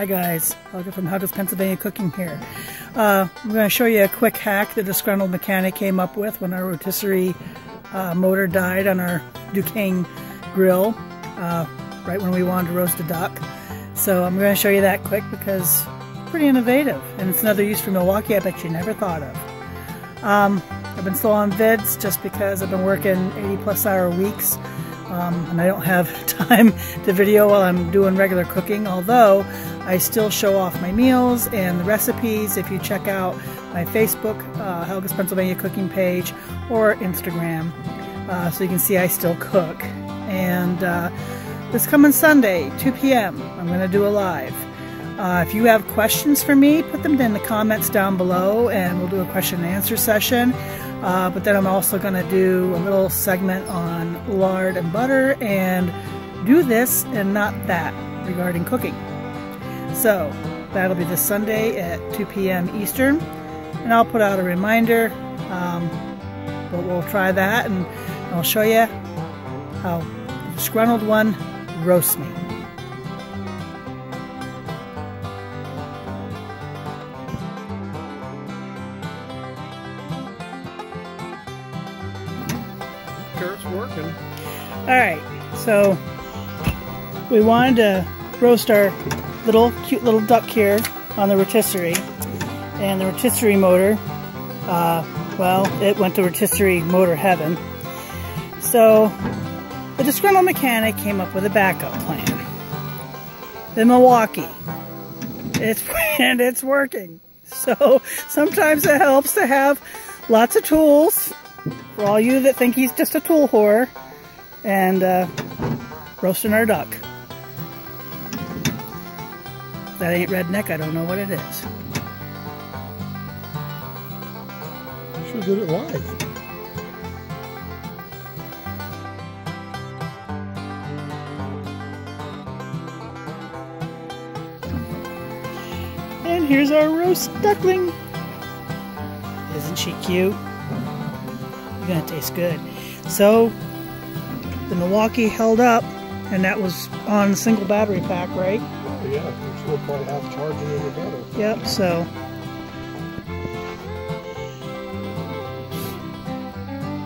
Hi guys, Helga from Helga's Pennsylvania Cooking here. I'm going to show you a quick hack the disgruntled mechanic came up with when our rotisserie motor died on our Duquesne grill, right when we wanted to roast a duck. So I'm going to show you that quick because it's pretty innovative, and it's another use for Milwaukee I bet you never thought of. I've been slow on vids just because I've been working 80+ hour weeks. And I don't have time to video while I'm doing regular cooking, although I still show off my meals and the recipes. If you check out my Facebook, Helga's Pennsylvania Cooking page, or Instagram, so you can see I still cook. And this coming Sunday, 2 p.m., I'm going to do a live. If you have questions for me, put them in the comments down below, and we'll do a question and answer session. But then I'm also going to do a little segment on lard and butter and do this and not that regarding cooking. So that'll be this Sunday at 2 p.m. Eastern, and I'll put out a reminder, but we'll try that, and I'll show you how the disgruntled one roasts me. It's working. All right, so we wanted to roast our cute little duck here on the rotisserie, and the rotisserie motor, well, it went to rotisserie motor heaven. So the disgruntled mechanic came up with a backup plan. The Milwaukee, and it's working. So sometimes it helps to have lots of tools. For all you that think he's just a tool whore, and roasting our duck. If that ain't redneck, I don't know what it is. Should have did it live. And here's our roast duckling. Isn't she cute? Gonna taste good. So the Milwaukee held up, and that was on single battery pack, right? Oh, yeah, still probably half charging in the battery. Yep. So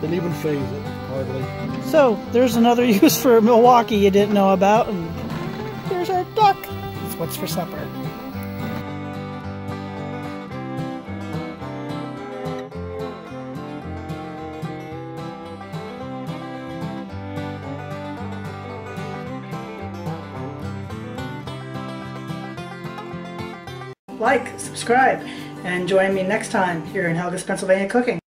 didn't even phase it hardly. So there's another use for Milwaukee you didn't know about, and here's our duck. That's what's for supper. Like, subscribe, and join me next time here in Helga's Pennsylvania Cooking.